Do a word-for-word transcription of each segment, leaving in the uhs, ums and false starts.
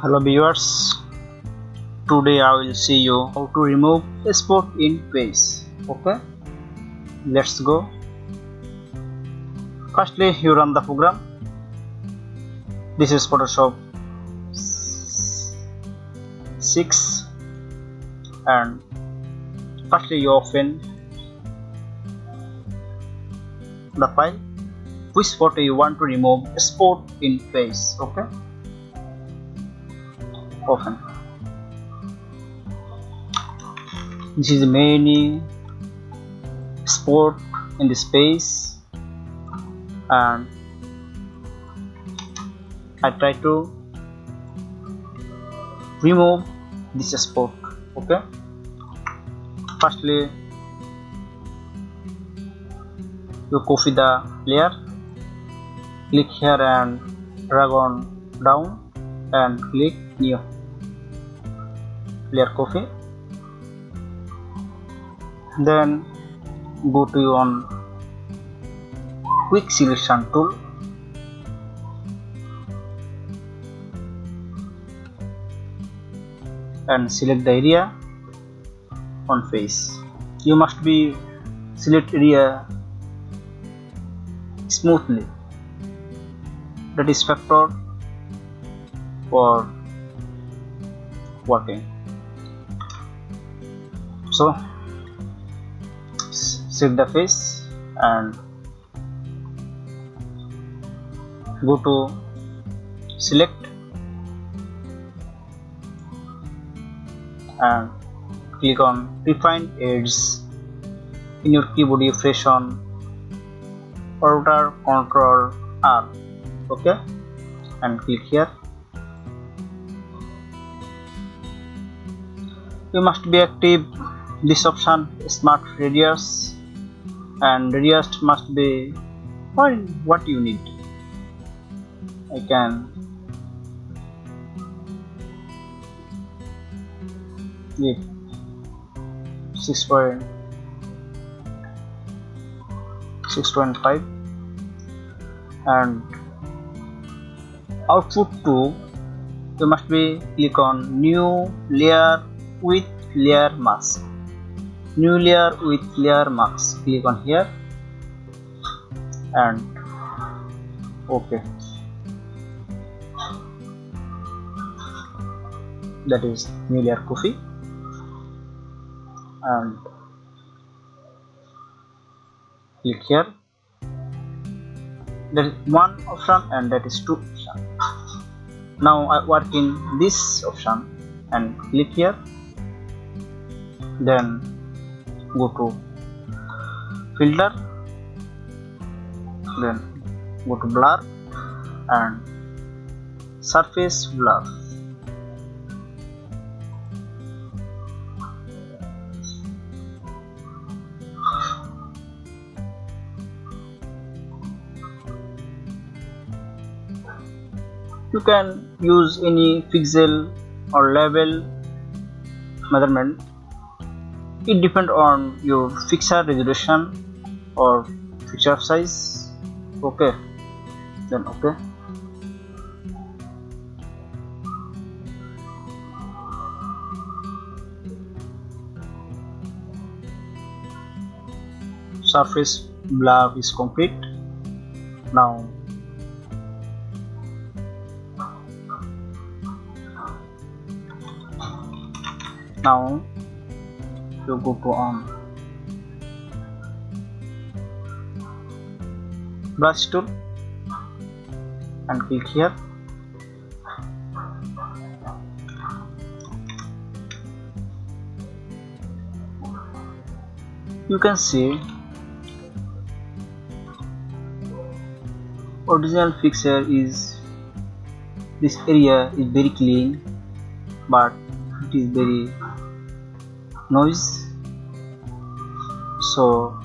Hello viewers, today I will see you how to remove a spot in page. Okay, let's go. Firstly, you run the program. This is Photoshop six, and firstly you open the file which photo you want to remove a spot in page. Okay, open. This is many spot in the space, and I try to remove this spot. Okay, firstly you copy the layer, click here and drag on down and click new layer copy, then go to your own quick selection tool, and select the area on face. You must be select area smoothly, that is factor for working. So select the face and go to select and click on refine edges. In your keyboard you press on Alt Control R, okay, and click here. You must be active this option smart radius, and radius must be what you need. I can give six point six point five and output two. You must be click on new layer with layer mask, new layer with layer mask, click on here and okay, that is new layer copy, and click here. There is one option and that is two option. Now I work in this option and click here, then go to filter, then go to blur and surface blur. You can use any pixel or level measurement. It depends on your fixer resolution or fixer size. Okay, then okay. Surface blur is complete. Now now you go to on brush tool and click here, you can see original fixture is this area is very clean, but it is very noise, so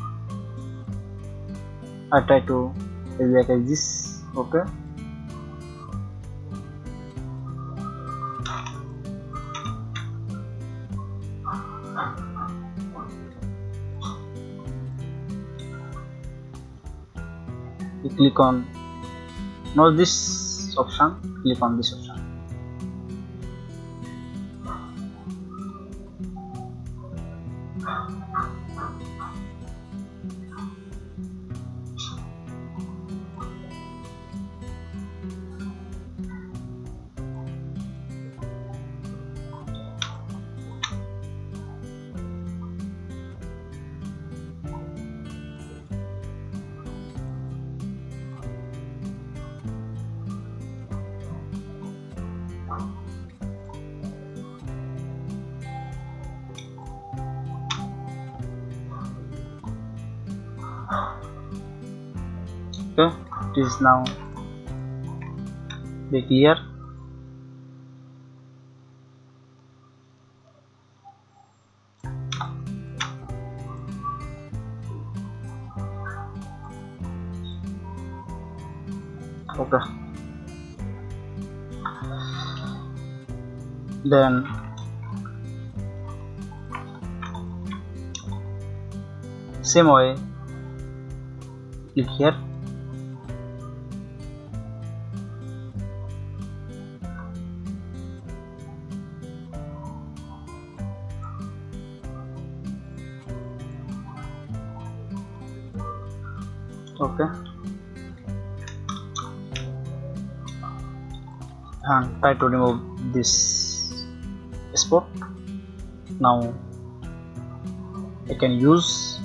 I try to like this. Okay, you click on now this option, click on this option, Okay, this is now be clear. Okay, then same way click here. Okay, and try to remove this spot. Now I can use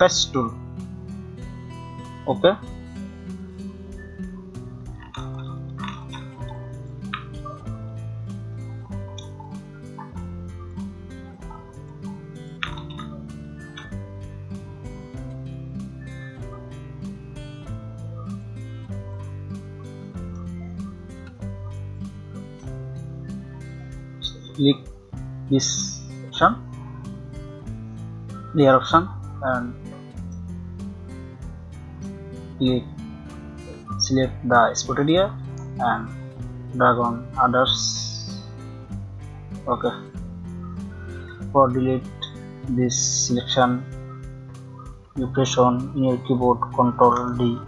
patch tool. Okay, click this option, layer option, and click select the spot area and drag on others. Okay, for delete this selection you press on in your keyboard control D.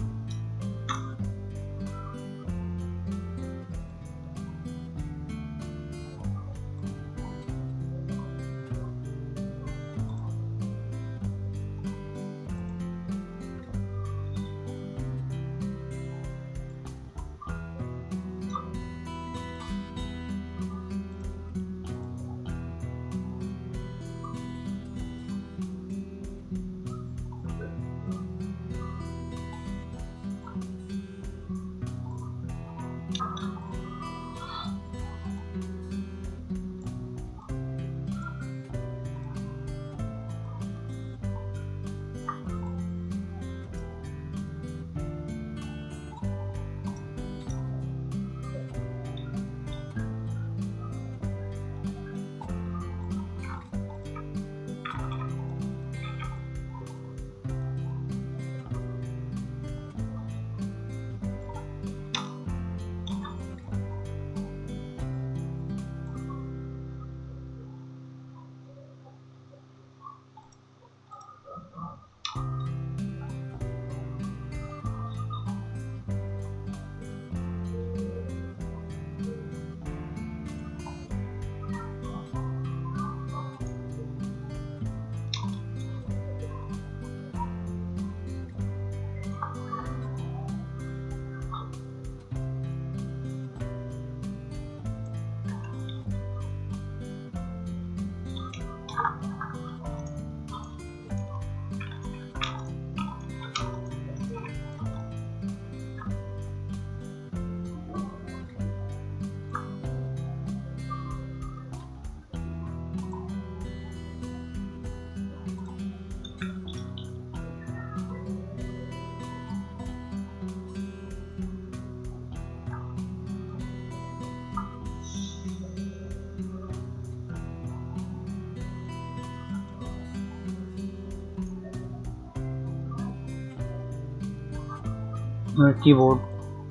Your keyboard,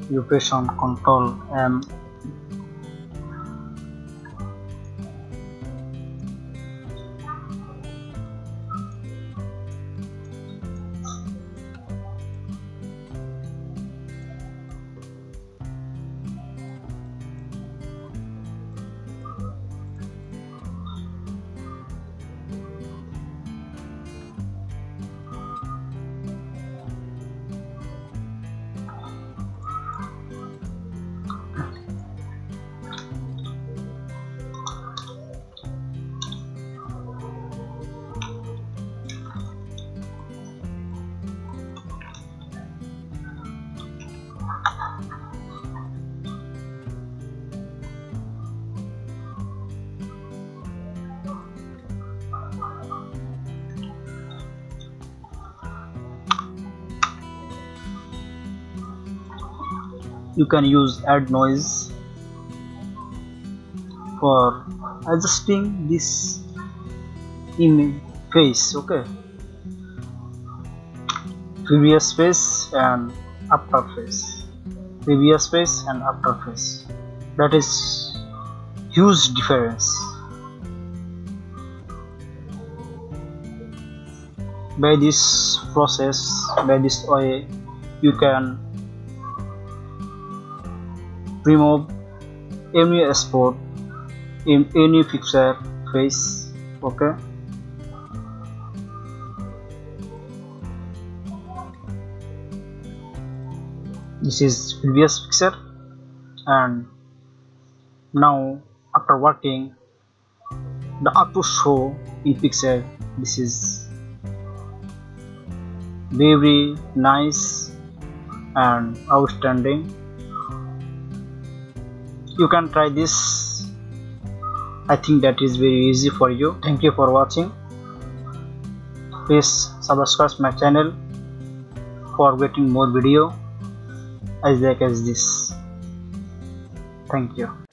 you press on control M. you can use add noise for adjusting this image face, okay, previous face and after face, previous face and after face. That is huge difference. By this process, by this way, you can remove any spot in any picture face, okay. This is previous picture, and now after working the auto show in picture. This is very nice and outstanding. You can try this. I think that is very easy for you. Thank you for watching. Please subscribe my channel for getting more video as like as this. Thank you.